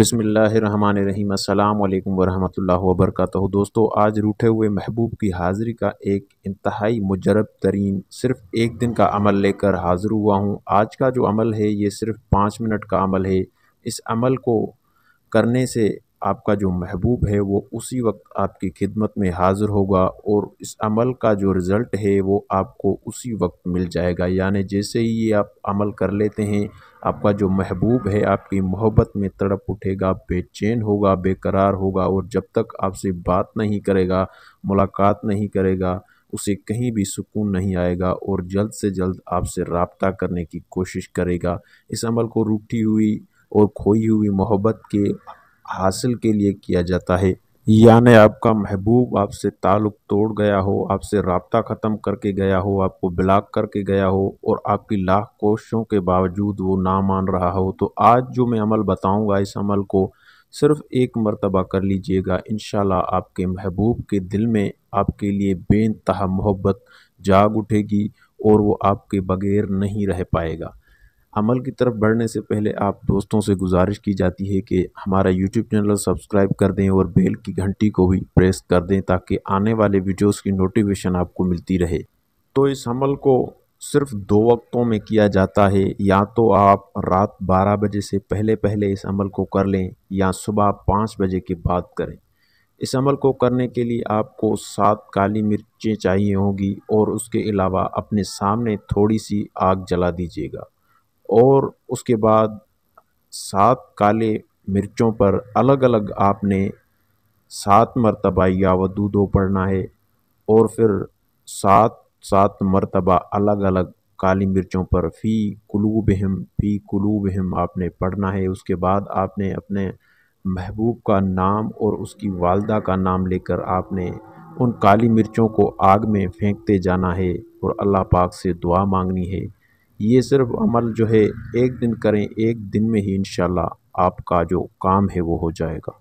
बिस्मिल्लाहिर्रहमानिर्रहीम अस्सलाम वालेकुम वरहमतुल्लाहि वबरकातुहू। दोस्तों, आज रूठे हुए महबूब की हाज़िरी का एक इंतहाई मुजरब तरीन सिर्फ़ एक दिन का अमल लेकर हाज़िर हुआ हूँ। आज का जो अमल है ये सिर्फ़ 5 मिनट का अमल है। इस अमल को करने से आपका जो महबूब है वो उसी वक्त आपकी खिदमत में हाज़िर होगा और इस अमल का जो रिज़ल्ट है वो आपको उसी वक्त मिल जाएगा। यानी जैसे ही ये आप अमल कर लेते हैं, आपका जो महबूब है आपकी मोहब्बत में तड़प उठेगा, बेचैन होगा, बेकरार होगा और जब तक आपसे बात नहीं करेगा, मुलाकात नहीं करेगा, उसे कहीं भी सुकून नहीं आएगा और जल्द से जल्द आपसे राब्ता करने की कोशिश करेगा। इस अमल को रूठी हुई और खोई हुई मोहब्बत के हासिल के लिए किया जाता है। यानी आपका महबूब आपसे ताल्लुक़ तोड़ गया हो, आपसे रब्ता ख़त्म करके गया हो, आपको ब्लॉक करके गया हो और आपकी लाख कोशिशों के बावजूद वो ना मान रहा हो, तो आज जो मैं अमल बताऊंगा इस अमल को सिर्फ़ एक मर्तबा कर लीजिएगा। इंशाल्लाह आपके महबूब के दिल में आपके लिए बेइंतहा मोहब्बत जाग उठेगी और वो आपके बगैर नहीं रह पाएगा। अमल की तरफ बढ़ने से पहले आप दोस्तों से गुजारिश की जाती है कि हमारा YouTube चैनल सब्सक्राइब कर दें और बेल की घंटी को भी प्रेस कर दें ताकि आने वाले वीडियोस की नोटिफिकेशन आपको मिलती रहे। तो इस अमल को सिर्फ़ 2 वक्तों में किया जाता है। या तो आप रात 12 बजे से पहले इस अमल को कर लें या सुबह 5 बजे के बाद करें। इस अमल को करने के लिए आपको 7 काली मिर्चें चाहिए होंगी और उसके अलावा अपने सामने थोड़ी सी आग जला दीजिएगा और उसके बाद 7 काले मिर्चों पर अलग अलग आपने 7 मरतबा या वदूदो पढ़ना है और फिर 7 मरतबा अलग अलग काली मिर्चों पर फ़ी कुलूबहिम आपने पढ़ना है। उसके बाद आपने अपने महबूब का नाम और उसकी वालदा का नाम लेकर आपने उन काली मिर्चों को आग में फेंकते जाना है और अल्लाह पाक से दुआ मांगनी है। ये सिर्फ़ अमल जो है एक दिन करें, एक दिन में ही इंशाल्लाह आपका जो काम है वो हो जाएगा।